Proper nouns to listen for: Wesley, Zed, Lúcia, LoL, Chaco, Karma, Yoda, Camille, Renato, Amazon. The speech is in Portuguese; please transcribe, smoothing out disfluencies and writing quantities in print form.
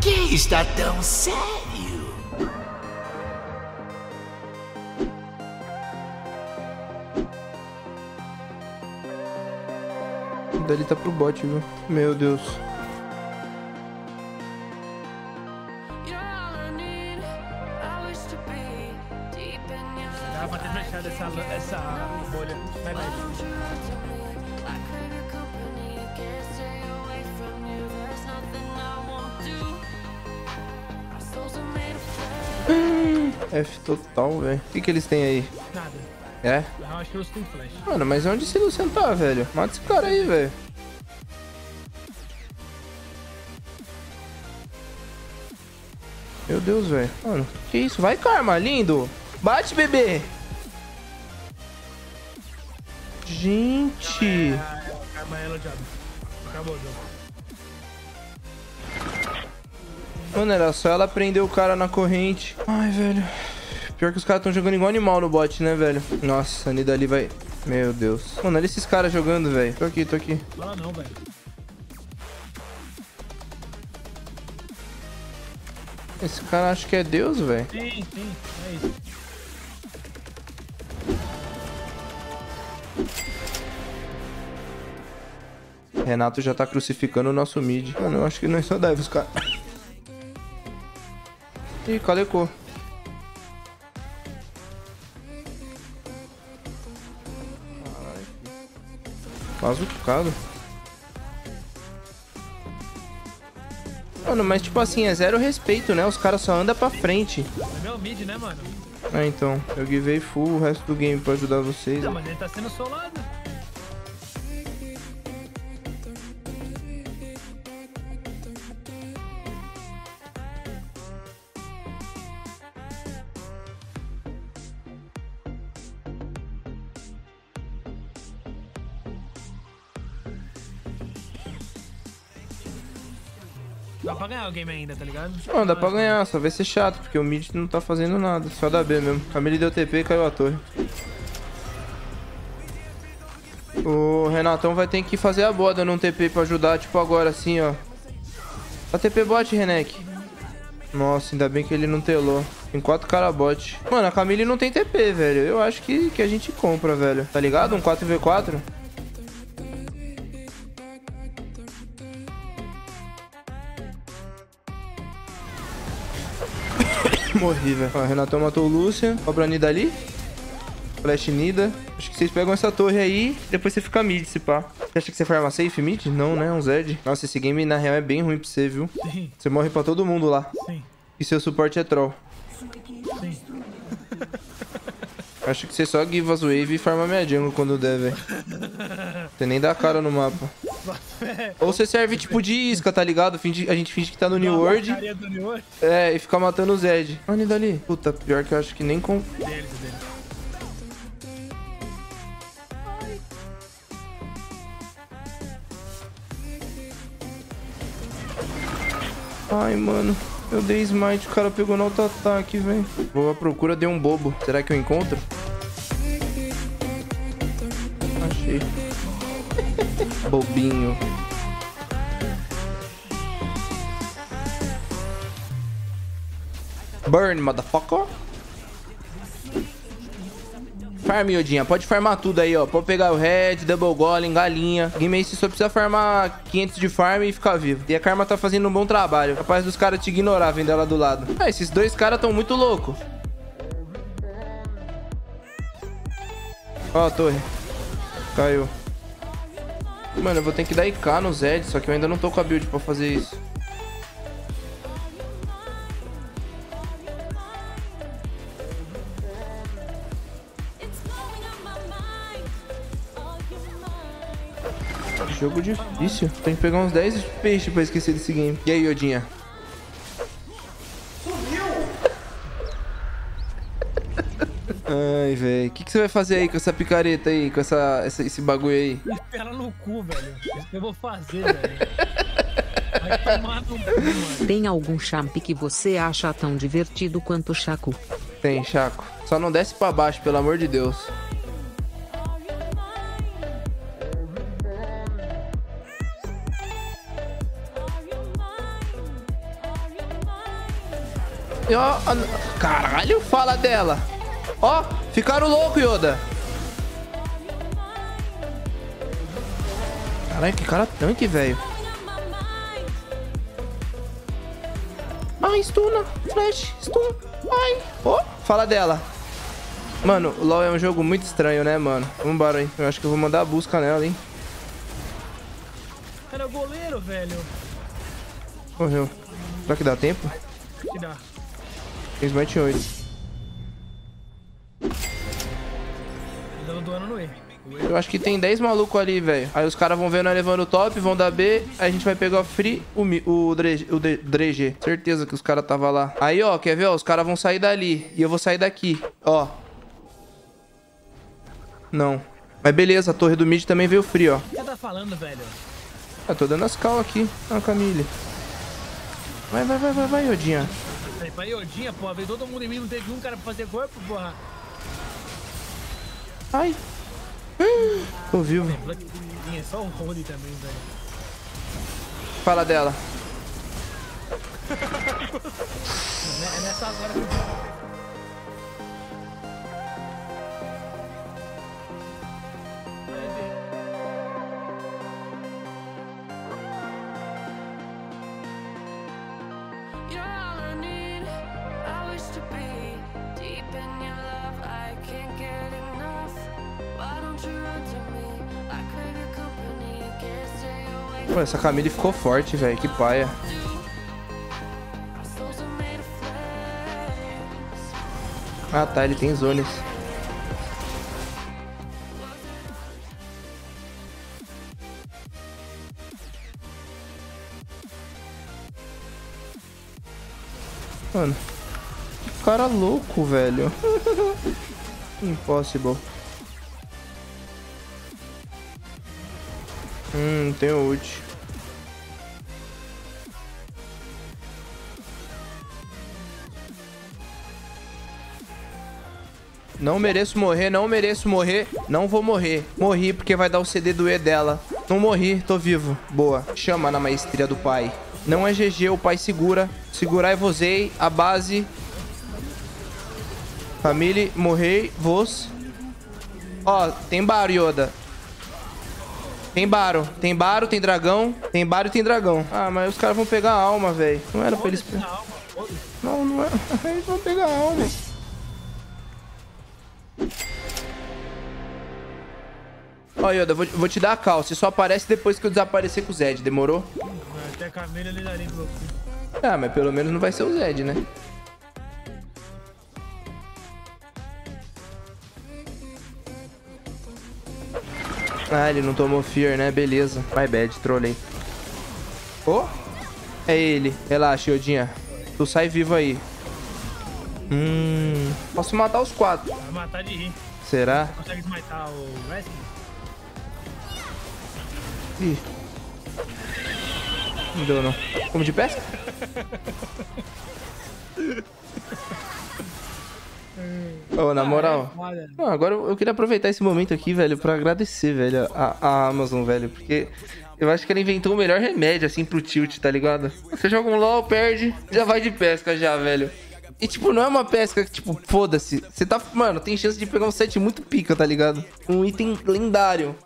que está tão sério? Ele tá pro bot, viu? Meu Deus. Dava pra ter fechado essa bolha. Vai, vai. F total, velho. O que que eles têm aí? Nada. É? Não, acho que Lúcia tem flash. Mano, mas onde esse Lúcia tá, velho? Mata esse cara aí, velho. Meu Deus, velho. Mano, que isso? Vai, Karma, lindo. Bate, bebê. Gente. Karma é elogiado. Acabou o jogo. Mano, era só ela prender o cara na corrente. Ai, velho. Pior que os caras estão jogando igual animal no bot, né, velho? Nossa, a Nida ali vai... Meu Deus. Mano, olha esses caras jogando, velho. Tô aqui, tô aqui. Lá não, velho. Esse cara acho que é Deus, velho. Sim, sim. É isso. Renato já tá crucificando o nosso mid. Mano, eu acho que nós só deve os caras. Ih, calecou. Quase bocado. Mano, mas tipo assim, é zero respeito, né? Os caras só andam pra frente. É meu mid, né, mano? Ah, então. Eu givei full o resto do game pra ajudar vocês. Não, mas ele tá sendo solado. Dá pra ganhar o game ainda, tá ligado? Não, dá pra ganhar, só vai ser chato, porque o mid não tá fazendo nada, só dá B mesmo. Camille deu TP e caiu a torre. O Renatão vai ter que fazer a boda num TP pra ajudar, tipo agora assim, ó. A TP bot, Renek. Nossa, ainda bem que ele não telou. Tem 4 cara bot. Mano, a Camille não tem TP, velho. Eu acho que a gente compra, velho. Tá ligado? Um 4v4? Morri, velho. Ó, Renato matou o Lúcia. Cobra a Nida ali. Flash Nida. Acho que vocês pegam essa torre aí. Depois você fica mid, se pá. Você acha que você farma safe mid? Não, né? Um Zed. Nossa, esse game na real é bem ruim pra você, viu? Sim. Você morre pra todo mundo lá. Sim. E seu suporte é troll. Sim. Acho que você só give as wave e farma minha jungle quando der, velho. Você nem dá cara no mapa. Ou você serve tipo de isca, tá ligado? A gente finge que tá no New World. É, e fica matando o Zed. Olha ele dali. Puta, pior que eu acho que nem com... Ai, mano. Eu dei smite, o cara pegou no auto-ataque, velho. Vou à procura de um bobo. Será que eu encontro? Achei. Bobinho. Burn, motherfucker. Farm, Yodinha. Pode farmar tudo aí, ó. Pode pegar o Red, Double Golem, Galinha. Game aí, você só precisa farmar 500 de farm e ficar vivo. E a Karma tá fazendo um bom trabalho. Capaz dos caras te ignorar vendo ela do lado. Ah, esses dois caras tão muito loucos. Ó a torre. Caiu. Mano, eu vou ter que dar IK no Zed, só que eu ainda não tô com a build pra fazer isso. Jogo difícil. Tem que pegar uns 10 peixes pra esquecer desse game. E aí, Yodinha? Ai, velho. O que você vai fazer aí com essa picareta aí? Com esse bagulho aí? Espera no cu, velho. Isso que eu vou fazer, velho. Vai tomar no cu, mano. Tem algum champ que você acha tão divertido quanto o Chaco? Tem, Chaco. Só não desce pra baixo, pelo amor de Deus. Caralho, fala dela. Ó, ficaram loucos, Yoda. Caralho, que cara tanque, velho. Ai, stuna, flash, stun. Ai, ó, fala dela. Mano, o LoL é um jogo muito estranho, né, mano? Vambora, hein? Eu acho que eu vou mandar a busca nela, hein? Era o goleiro, velho. Correu. Será que dá tempo? Que dá. 328. Eu acho que tem 10 malucos ali, velho. Aí os caras vão ver nós levando o top, vão dar B. Aí a gente vai pegar o free, o 3G. Certeza que os caras tava lá. Aí, ó, quer ver? Ó, os caras vão sair dali. E eu vou sair daqui, ó. Não. Mas beleza, a torre do mid também veio free, ó. O que você tá falando, velho? Eu tô dando as cal aqui. Ah, Camille. Vai, Yodinha. Vai, Yodinha, porra. Veio todo mundo em mim, não teve um cara pra fazer corpo, porra. Ai. Tô vivo. É só o Rony também, velho. Fala dela. É nessa hora que... Pô, essa Camille ficou forte, velho. Que paia. Ah, tá. Ele tem zonas. Mano. Que cara louco, velho. Impossible. Tem ult. Não mereço morrer, não mereço morrer. Não vou morrer. Morri porque vai dar o CD do E dela. Não morri, tô vivo. Boa. Chama na maestria do pai. Não é GG, o pai segura. Segurar e vozei. A base. Família, morrei. Voz. Ó, tem bar, Yoda. Tem baro, tem dragão. Tem baro e tem dragão. Ah, mas os caras vão pegar a alma, velho. Não era pra eles... Não, não era. Eles vão pegar a alma. Ó, Yoda, vou te dar a calça. Só aparece depois que eu desaparecer com o Zed. Demorou? Até a Camila ele daria pro... Ah, mas pelo menos não vai ser o Zed, né? Ah, ele não tomou fear, né? Beleza. My bad, trolei. Oh! É ele. Relaxa, Yodinha. Tu sai vivo aí. Posso matar os 4. Vai matar de rir. Será? Você consegue desmaitar o Wesley? Ih. Não deu, não. Como de pesca? Oh, na moral, agora eu queria aproveitar esse momento aqui, velho, pra agradecer, velho, a Amazon, velho, porque eu acho que ela inventou o melhor remédio, assim, pro tilt, tá ligado? Você joga um LoL, perde, já vai de pesca já, velho. E, tipo, não é uma pesca que, tipo, foda-se. Você tá, mano, tem chance de pegar um set muito pica, tá ligado? Um item lendário.